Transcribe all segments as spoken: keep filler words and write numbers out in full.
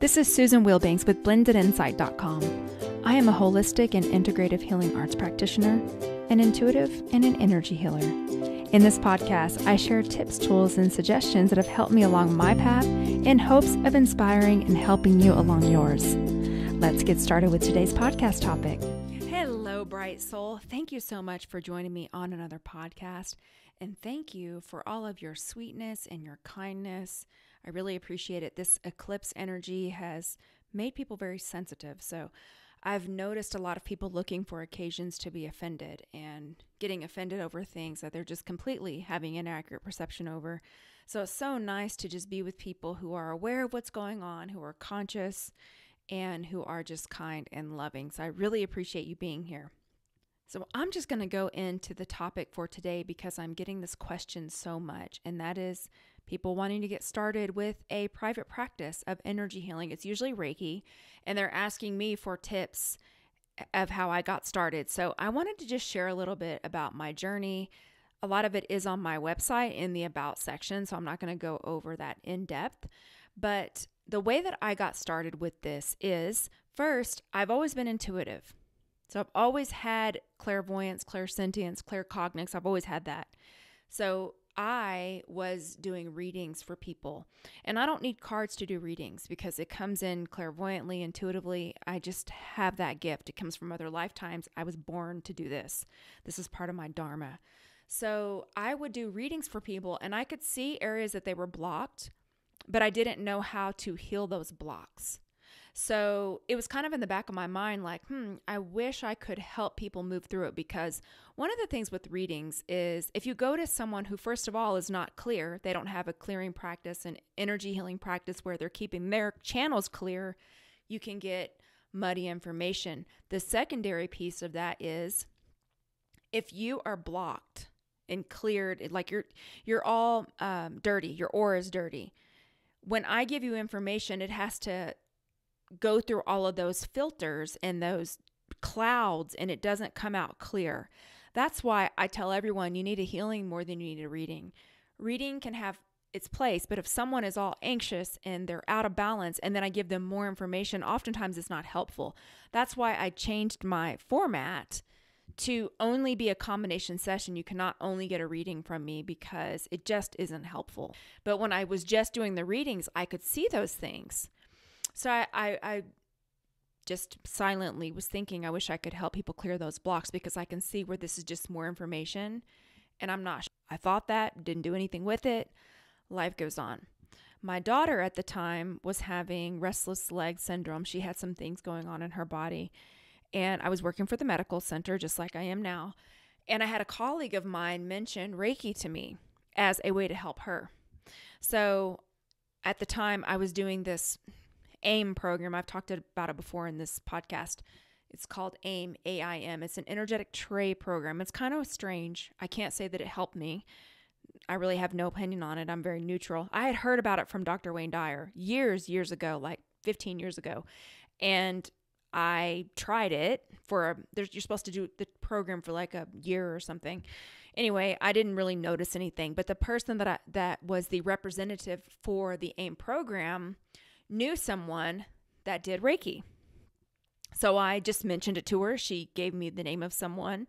This is Susan Wilbanks with blended insight dot com. I am a holistic and integrative healing arts practitioner, an intuitive, and an energy healer. In this podcast, I share tips, tools, and suggestions that have helped me along my path in hopes of inspiring and helping you along yours. Let's get started with today's podcast topic. Hello, bright soul. Thank you so much for joining me on another podcast. And thank you for all of your sweetness and your kindness. I really appreciate it. This eclipse energy has made people very sensitive. So I've noticed a lot of people looking for occasions to be offended and getting offended over things that they're just completely having an inaccurate perception over. So it's so nice to just be with people who are aware of what's going on, who are conscious, and who are just kind and loving. So I really appreciate you being here. So I'm just going to go into the topic for today because I'm getting this question so much, and that is people wanting to get started with a private practice of energy healing. It's usually Reiki, and they're asking me for tips of how I got started. So I wanted to just share a little bit about my journey. A lot of it is on my website in the About section, so I'm not going to go over that in depth, but the way that I got started with this is, first, I've always been intuitive. So I've always had clairvoyance, clairsentience, claircognizance. I've always had that. So I was doing readings for people. And I don't need cards to do readings because it comes in clairvoyantly, intuitively. I just have that gift. It comes from other lifetimes. I was born to do this. This is part of my dharma. So I would do readings for people, and I could see areas that they were blocked, but I didn't know how to heal those blocks. So it was kind of in the back of my mind, like, hmm, I wish I could help people move through it, because one of the things with readings is if you go to someone who, first of all, is not clear, they don't have a clearing practice, an energy healing practice where they're keeping their channels clear, you can get muddy information. The secondary piece of that is if you are blocked and cleared, like you're, you're all um, dirty, your aura is dirty. When I give you information, it has to go through all of those filters and those clouds, and it doesn't come out clear. That's why I tell everyone you need a healing more than you need a reading. Reading can have its place, but if someone is all anxious and they're out of balance and then I give them more information, oftentimes it's not helpful. That's why I changed my format to only be a combination session. You cannot only get a reading from me because it just isn't helpful. But when I was just doing the readings, I could see those things. So I, I, I just silently was thinking, I wish I could help people clear those blocks because I can see where this is just more information, and I'm not sure. I thought that, didn't do anything with it. Life goes on. My daughter at the time was having restless leg syndrome. She had some things going on in her body, and I was working for the medical center just like I am now. And I had a colleague of mine mention Reiki to me as a way to help her. So at the time I was doing this AIM program. I've talked about it before in this podcast. It's called AIM, A I M. It's an energetic tray program. It's kind of strange. I can't say that it helped me. I really have no opinion on it. I'm very neutral. I had heard about it from Doctor Wayne Dyer years, years ago, like fifteen years ago. And I tried it for, a, there's, you're supposed to do the program for like a year or something. Anyway, I didn't really notice anything, but the person that I, that was the representative for the AIM program knew someone that did Reiki. So I just mentioned it to her. She gave me the name of someone.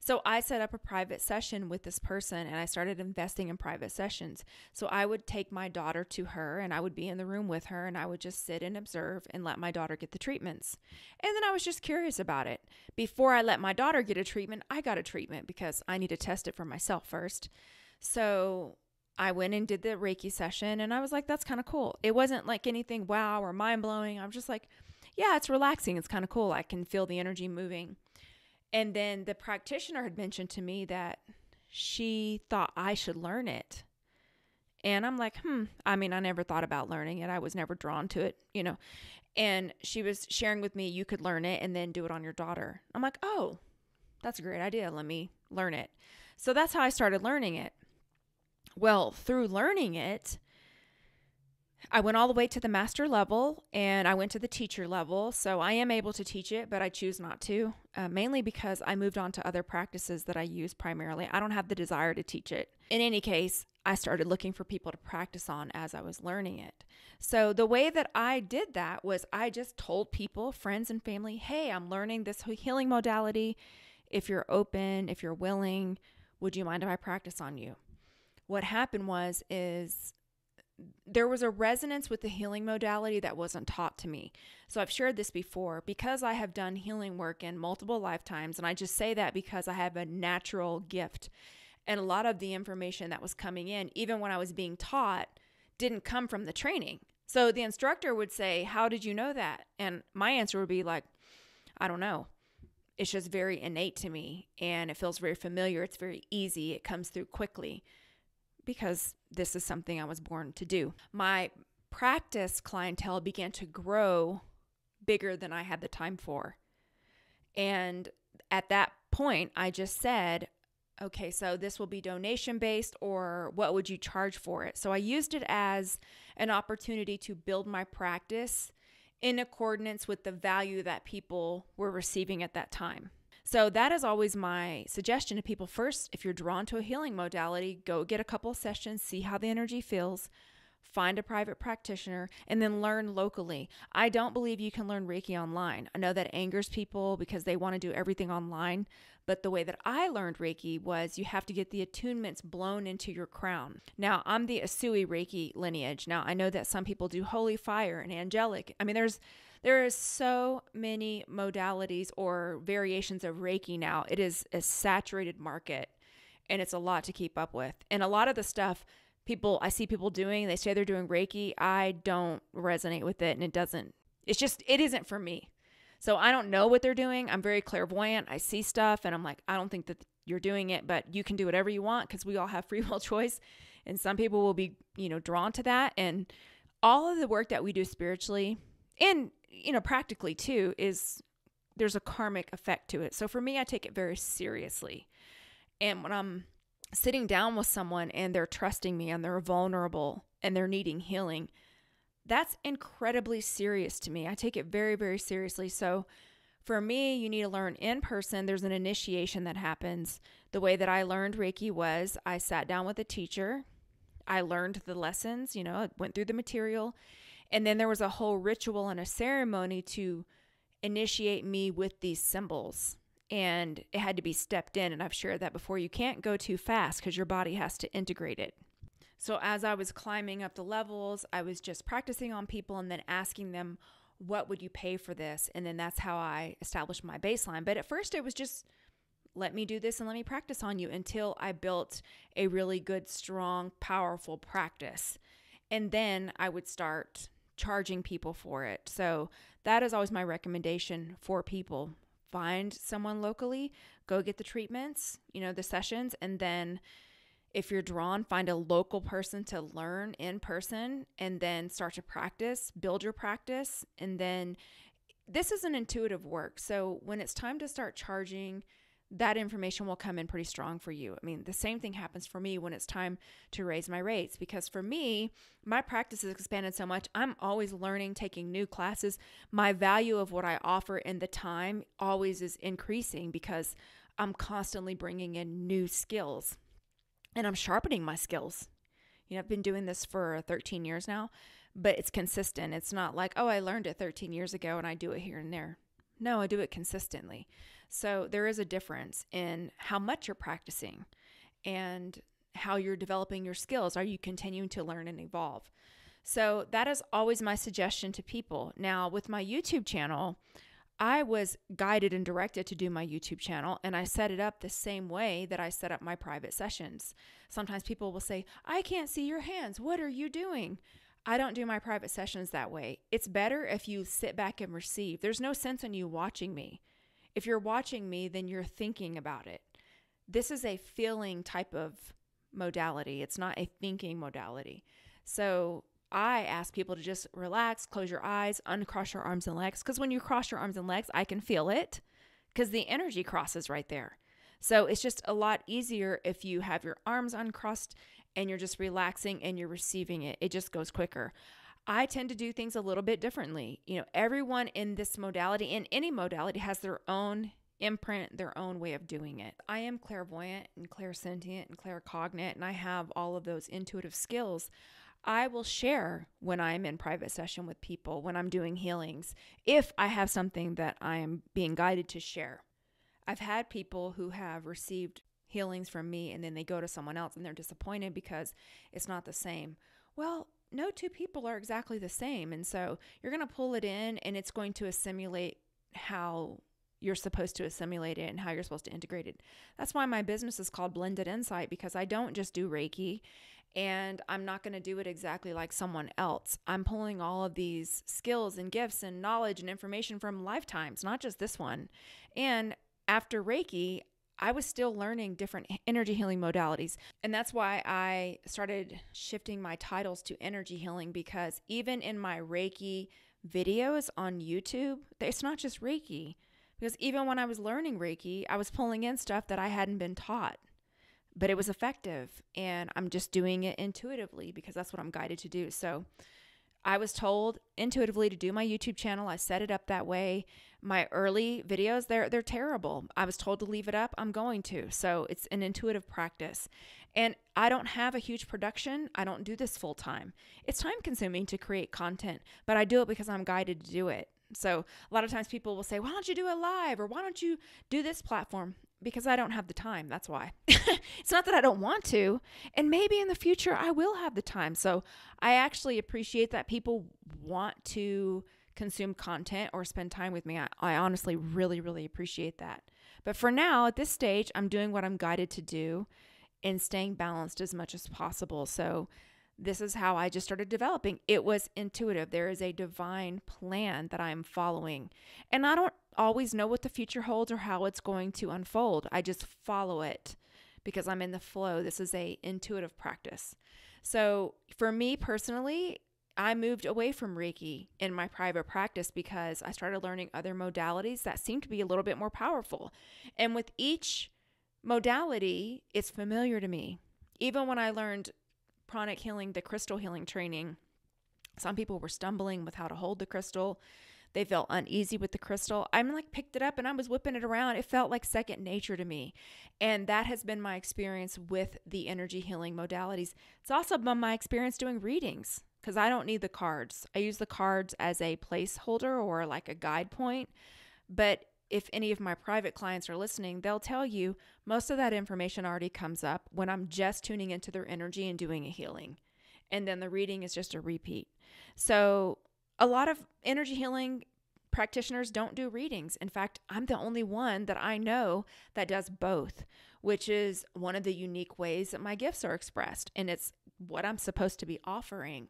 So I set up a private session with this person, and I started investing in private sessions. So I would take my daughter to her, and I would be in the room with her, and I would just sit and observe and let my daughter get the treatments. And then I was just curious about it. Before I let my daughter get a treatment, I got a treatment because I need to test it for myself first. So I went and did the Reiki session, and I was like, that's kind of cool. It wasn't like anything wow or mind-blowing. I'm just like, yeah, it's relaxing. It's kind of cool. I can feel the energy moving. And then the practitioner had mentioned to me that she thought I should learn it. And I'm like, hmm, I mean, I never thought about learning it. I was never drawn to it, you know. And she was sharing with me, you could learn it and then do it on your daughter. I'm like, oh, that's a great idea. Let me learn it. So that's how I started learning it. Well, through learning it, I went all the way to the master level and I went to the teacher level. So I am able to teach it, but I choose not to, uh, mainly because I moved on to other practices that I use primarily. I don't have the desire to teach it. In any case, I started looking for people to practice on as I was learning it. So the way that I did that was I just told people, friends and family, hey, I'm learning this healing modality. If you're open, if you're willing, would you mind if I practice on you? What happened was is there was a resonance with the healing modality that wasn't taught to me. So I've shared this before because I have done healing work in multiple lifetimes. And I just say that because I have a natural gift. And a lot of the information that was coming in, even when I was being taught, didn't come from the training. So the instructor would say, how did you know that? And my answer would be like, I don't know. It's just very innate to me. And it feels very familiar. It's very easy. It comes through quickly because this is something I was born to do. My practice clientele began to grow bigger than I had the time for. And at that point, I just said, okay, so this will be donation based, or what would you charge for it? So I used it as an opportunity to build my practice in accordance with the value that people were receiving at that time. So that is always my suggestion to people. First, if you're drawn to a healing modality, go get a couple sessions, see how the energy feels, find a private practitioner, and then learn locally. I don't believe you can learn Reiki online. I know that angers people because they want to do everything online, but the way that I learned Reiki was you have to get the attunements blown into your crown. Now, I'm the Assui Reiki lineage. Now, I know that some people do Holy Fire and Angelic. I mean, there's there is so many modalities or variations of Reiki now. It is a saturated market, and it's a lot to keep up with. And a lot of the stuff People, I see people doing, they say they're doing Reiki. I don't resonate with it, and it doesn't, it's just, it isn't for me. So I don't know what they're doing. I'm very clairvoyant. I see stuff and I'm like, I don't think that you're doing it, but you can do whatever you want because we all have free will choice. And some people will be, you know, drawn to that. And all of the work that we do spiritually and, you know, practically too, is there's a karmic effect to it. So for me, I take it very seriously. And when I'm sitting down with someone and they're trusting me and they're vulnerable and they're needing healing, that's incredibly serious to me. I take it very, very seriously. So for me, you need to learn in person. There's an initiation that happens. The way that I learned Reiki was I sat down with a teacher. I learned the lessons, you know, went through the material. And then there was a whole ritual and a ceremony to initiate me with these symbols. And it had to be stepped in. And I've shared that before. You can't go too fast because your body has to integrate it. So as I was climbing up the levels, I was just practicing on people and then asking them, what would you pay for this? And then that's how I established my baseline. But at first it was just, let me do this and let me practice on you until I built a really good, strong, powerful practice. And then I would start charging people for it. So that is always my recommendation for people. Find someone locally, go get the treatments, you know, the sessions. And then if you're drawn, find a local person to learn in person and then start to practice, build your practice. And then this is an intuitive work. So when it's time to start charging, that information will come in pretty strong for you. I mean, the same thing happens for me when it's time to raise my rates, because for me, my practice has expanded so much. I'm always learning, taking new classes. My value of what I offer in the time always is increasing because I'm constantly bringing in new skills and I'm sharpening my skills. You know, I've been doing this for thirteen years now, but it's consistent. It's not like, oh, I learned it thirteen years ago and I do it here and there. No, I do it consistently. So there is a difference in how much you're practicing and how you're developing your skills. Are you continuing to learn and evolve? So that is always my suggestion to people. Now, with my YouTube channel, I was guided and directed to do my YouTube channel, and I set it up the same way that I set up my private sessions. Sometimes people will say, I can't see your hands. What are you doing? I don't do my private sessions that way. It's better if you sit back and receive. There's no sense in you watching me. If you're watching me, then you're thinking about it. This is a feeling type of modality. It's not a thinking modality. So I ask people to just relax, close your eyes, uncross your arms and legs. Because when you cross your arms and legs, I can feel it because the energy crosses right there. So it's just a lot easier if you have your arms uncrossed and you're just relaxing and you're receiving it. It just goes quicker. I tend to do things a little bit differently. You know, everyone in this modality, in any modality, has their own imprint, their own way of doing it. I am clairvoyant and clairsentient and claircognate, and I have all of those intuitive skills. I will share when I'm in private session with people, when I'm doing healings, if I have something that I'm being guided to share. I've had people who have received healings from me and then they go to someone else and they're disappointed because it's not the same. Well, no two people are exactly the same. And so you're going to pull it in and it's going to assimilate how you're supposed to assimilate it and how you're supposed to integrate it. That's why my business is called Blended Insight, because I don't just do Reiki. And I'm not going to do it exactly like someone else. I'm pulling all of these skills and gifts and knowledge and information from lifetimes, not just this one. And after Reiki, I was still learning different energy healing modalities. And that's why I started shifting my titles to energy healing, because even in my Reiki videos on YouTube, it's not just Reiki. Because even when I was learning Reiki, I was pulling in stuff that I hadn't been taught. But it was effective, and I'm just doing it intuitively because that's what I'm guided to do. So I was told intuitively to do my YouTube channel. I set it up that way. My early videos, they're, they're terrible. I was told to leave it up. I'm going to. So it's an intuitive practice. And I don't have a huge production. I don't do this full time. It's time consuming to create content, but I do it because I'm guided to do it. So a lot of times people will say, why don't you do it live? Or why don't you do this platform? Because I don't have the time. That's why. It's not that I don't want to. And maybe in the future I will have the time. So I actually appreciate that people want to consume content or spend time with me. I, I honestly really, really appreciate that. But for now, at this stage, I'm doing what I'm guided to do and staying balanced as much as possible. So this is how I just started developing. It was intuitive. There is a divine plan that I'm following. And I don't always know what the future holds or how it's going to unfold. I just follow it because I'm in the flow. This is a intuitive practice. So for me personally, I moved away from Reiki in my private practice because I started learning other modalities that seemed to be a little bit more powerful. And with each modality, it's familiar to me. Even when I learned pranic healing, the crystal healing training, some people were stumbling with how to hold the crystal. They felt uneasy with the crystal. I'm like, picked it up and I was whipping it around. It felt like second nature to me. And that has been my experience with the energy healing modalities. It's also been my experience doing readings, because I don't need the cards. I use the cards as a placeholder or like a guide point. But if any of my private clients are listening, they'll tell you most of that information already comes up when I'm just tuning into their energy and doing a healing. And then the reading is just a repeat. So a lot of energy healing practitioners don't do readings. In fact, I'm the only one that I know that does both, which is one of the unique ways that my gifts are expressed. And it's what I'm supposed to be offering.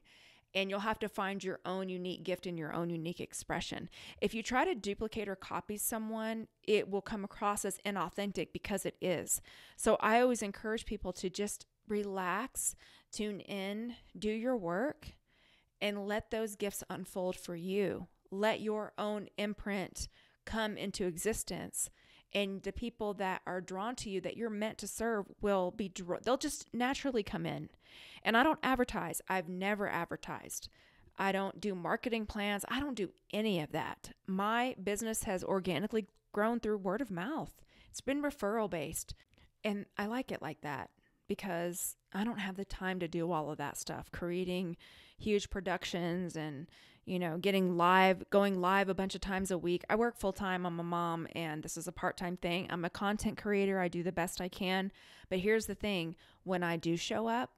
And you'll have to find your own unique gift and your own unique expression. If you try to duplicate or copy someone, it will come across as inauthentic, because it is. So I always encourage people to just relax, tune in, do your work, and let those gifts unfold for you. Let your own imprint come into existence. And the people that are drawn to you, that you're meant to serve, will be, they'll just naturally come in. And I don't advertise. I've never advertised. I don't do marketing plans. I don't do any of that. My business has organically grown through word of mouth. It's been referral based. And I like it like that, because I don't have the time to do all of that stuff, creating huge productions and, you know, getting live, going live a bunch of times a week. I work full time. I'm a mom, and this is a part-time thing. I'm a content creator. I do the best I can. But here's the thing. When I do show up,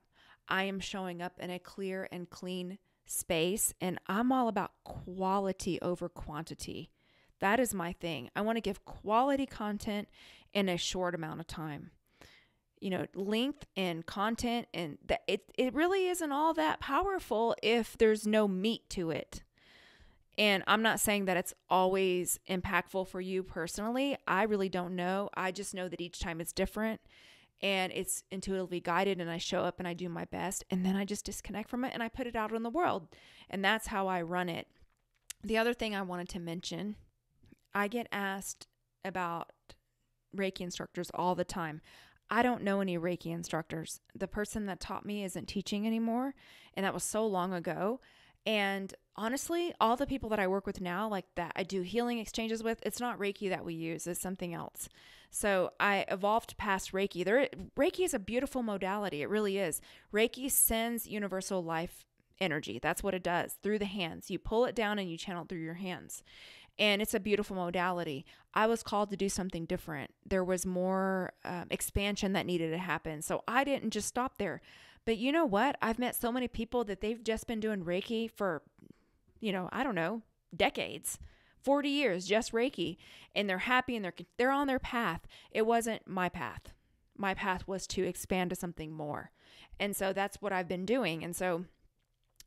I am showing up in a clear and clean space, and I'm all about quality over quantity. That is my thing. I want to give quality content in a short amount of time. You know, length and content, and that it, it really isn't all that powerful if there's no meat to it. And I'm not saying that it's always impactful for you personally. I really don't know. I just know that each time it's different, and it's intuitively guided, and I show up and I do my best, and then I just disconnect from it and I put it out in the world. And that's how I run it. The other thing I wanted to mention, I get asked about Reiki instructors all the time. I don't know any Reiki instructors. The person that taught me isn't teaching anymore, and that was so long ago. And honestly, all the people that I work with now, like that I do healing exchanges with, it's not Reiki that we use, it's something else. So I evolved past Reiki. There, Reiki is a beautiful modality. It really is. Reiki sends universal life energy. That's what it does through the hands. You pull it down and you channel it through your hands. And it's a beautiful modality. I was called to do something different. There was more um, expansion that needed to happen. So I didn't just stop there. But you know what? I've met so many people that they've just been doing Reiki for, you know, I don't know, decades, forty years, just Reiki. And they're happy and they're, they're on their path. It wasn't my path. My path was to expand to something more. And so that's what I've been doing. And so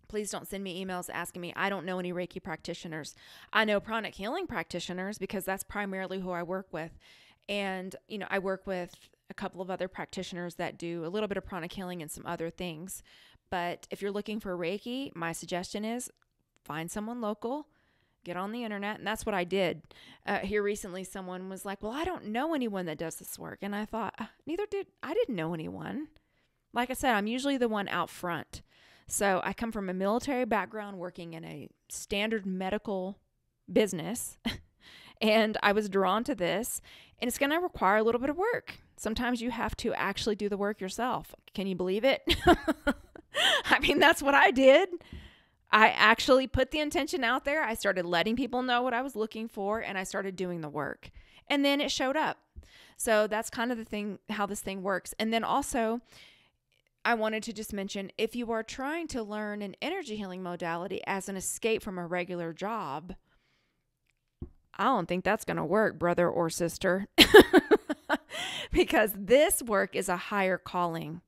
please don't send me emails asking me, I don't know any Reiki practitioners. I know pranic healing practitioners because that's primarily who I work with. And, you know, I work with a couple of other practitioners that do a little bit of pranic healing and some other things. But if you're looking for Reiki, my suggestion is find someone local, get on the internet. And that's what I did. Uh, here recently, someone was like, well, I don't know anyone that does this work. And I thought, neither did, I didn't know anyone. Like I said, I'm usually the one out front. So I come from a military background working in a standard medical business, and I was drawn to this, and it's going to require a little bit of work. Sometimes you have to actually do the work yourself. Can you believe it? I mean, that's what I did. I actually put the intention out there. I started letting people know what I was looking for, and I started doing the work, and then it showed up. So that's kind of the thing, how this thing works. And then also, I wanted to just mention, if you are trying to learn an energy healing modality as an escape from a regular job, I don't think that's going to work, brother or sister, because this work is a higher calling.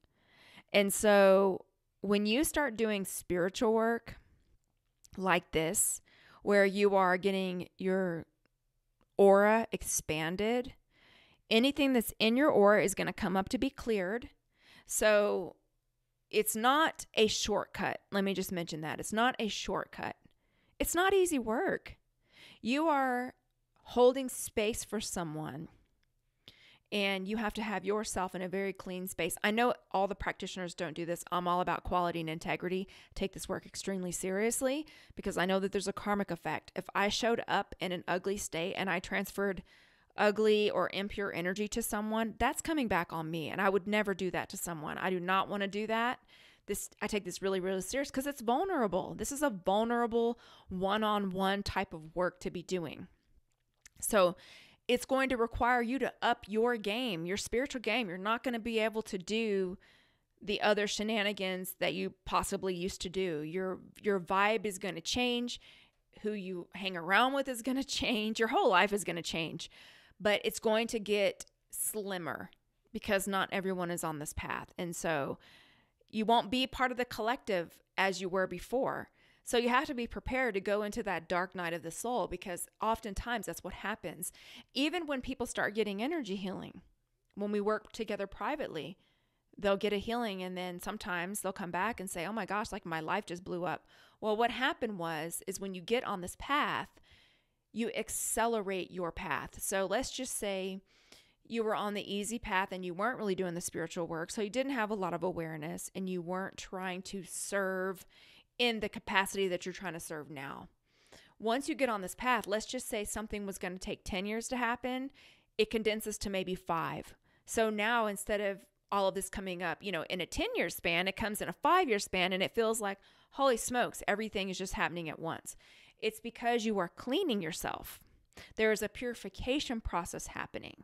And so when you start doing spiritual work like this, where you are getting your aura expanded, anything that's in your aura is going to come up to be cleared. So it's not a shortcut. Let me just mention that. It's not a shortcut. It's not easy work. You are holding space for someone, and you have to have yourself in a very clean space. I know all the practitioners don't do this. I'm all about quality and integrity. I take this work extremely seriously because I know that there's a karmic effect. If I showed up in an ugly state and I transferred ugly or impure energy to someone, that's coming back on me. And I would never do that to someone. I do not want to do that. This, I take this really, really serious because it's vulnerable. This is a vulnerable one-on-one type of work to be doing. So it's going to require you to up your game, your spiritual game. You're not going to be able to do the other shenanigans that you possibly used to do. Your, your vibe is going to change. Who you hang around with is going to change. Your whole life is going to change. But it's going to get slimmer because not everyone is on this path. And so you won't be part of the collective as you were before. So you have to be prepared to go into that dark night of the soul, because oftentimes that's what happens. Even when people start getting energy healing, when we work together privately, they'll get a healing, and then sometimes they'll come back and say, oh my gosh, like my life just blew up. Well, what happened was, is when you get on this path, you accelerate your path. So let's just say you were on the easy path and you weren't really doing the spiritual work. So you didn't have a lot of awareness and you weren't trying to serve in the capacity that you're trying to serve now. Once you get on this path, let's just say something was going to take ten years to happen. It condenses to maybe five. So now instead of all of this coming up, you know, in a ten year span, it comes in a five year span, and it feels like, holy smokes, everything is just happening at once. It's because you are cleaning yourself. There is a purification process happening.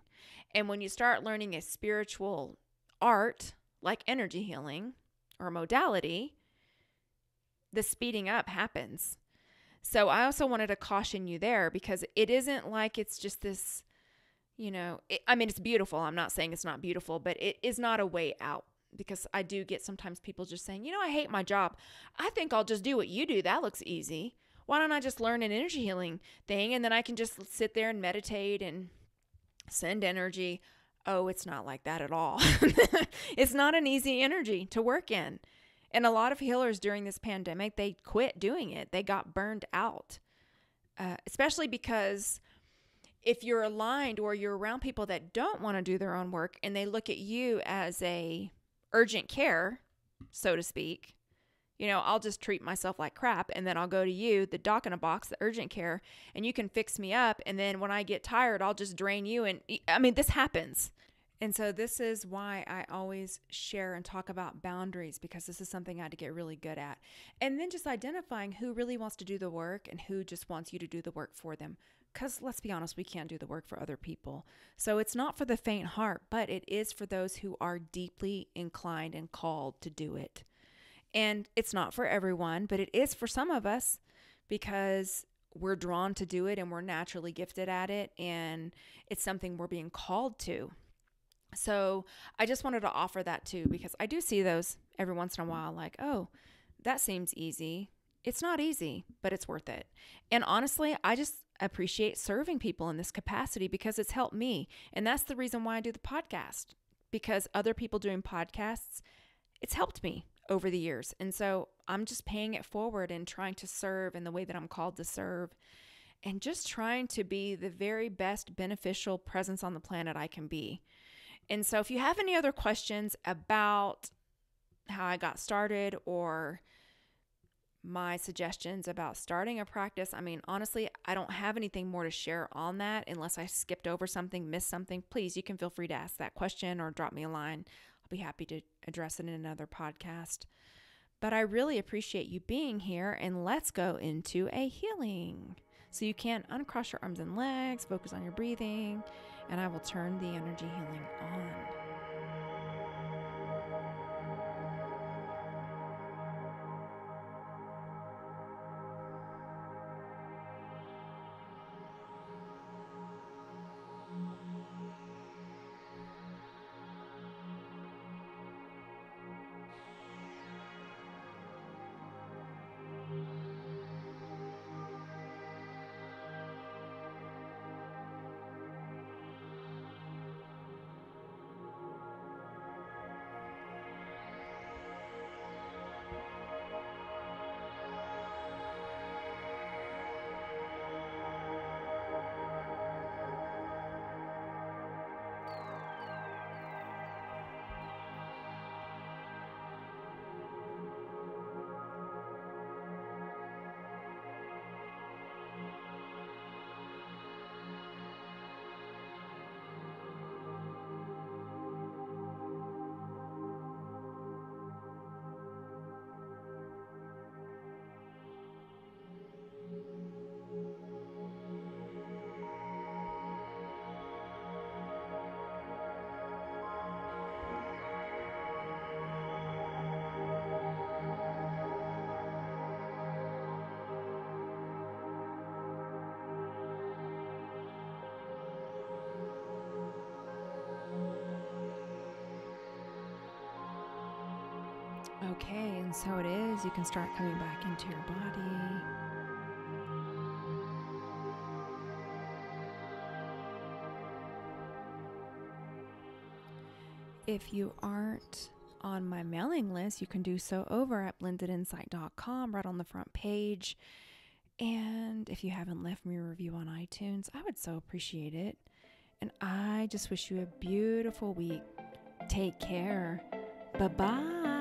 And when you start learning a spiritual art, like energy healing or modality, the speeding up happens. So I also wanted to caution you there, because it isn't like it's just this, you know, it, I mean, it's beautiful. I'm not saying it's not beautiful, but it is not a way out. Because I do get sometimes people just saying, you know, I hate my job. I think I'll just do what you do. That looks easy. Why don't I just learn an energy healing thing? And then I can just sit there and meditate and send energy. Oh, it's not like that at all. It's not an easy energy to work in. And a lot of healers during this pandemic, they quit doing it. They got burned out, uh, especially because if you're aligned or you're around people that don't want to do their own work and they look at you as a urgent care, so to speak, You know, I'll just treat myself like crap, and then I'll go to you, the doc in a box, the urgent care, and you can fix me up. And then when I get tired, I'll just drain you. And I mean, this happens. And so this is why I always share and talk about boundaries, because this is something I had to get really good at. And then just identifying who really wants to do the work and who just wants you to do the work for them. Because let's be honest, we can't do the work for other people. So it's not for the faint heart, but it is for those who are deeply inclined and called to do it. And it's not for everyone, but it is for some of us, because we're drawn to do it and we're naturally gifted at it, and it's something we're being called to. So I just wanted to offer that too, because I do see those every once in a while, like, oh, that seems easy. It's not easy, but it's worth it. And honestly, I just appreciate serving people in this capacity, because it's helped me. And that's the reason why I do the podcast, because other people doing podcasts, it's helped me over the years. And so I'm just paying it forward and trying to serve in the way that I'm called to serve, and just trying to be the very best beneficial presence on the planet I can be. And so if you have any other questions about how I got started, or my suggestions about starting a practice, I mean, honestly, I don't have anything more to share on that unless I skipped over something, missed something. Please, you can feel free to ask that question or drop me a line. I'll be happy to address it in another podcast. But I really appreciate you being here, and let's go into a healing. So you can uncross your arms and legs, focus on your breathing, and I will turn the energy healing on. Okay, and so it is. You can start coming back into your body. If you aren't on my mailing list, you can do so over at blended insight dot com, right on the front page. And if you haven't left me a review on iTunes, I would so appreciate it. And I just wish you a beautiful week. Take care. Bye-bye.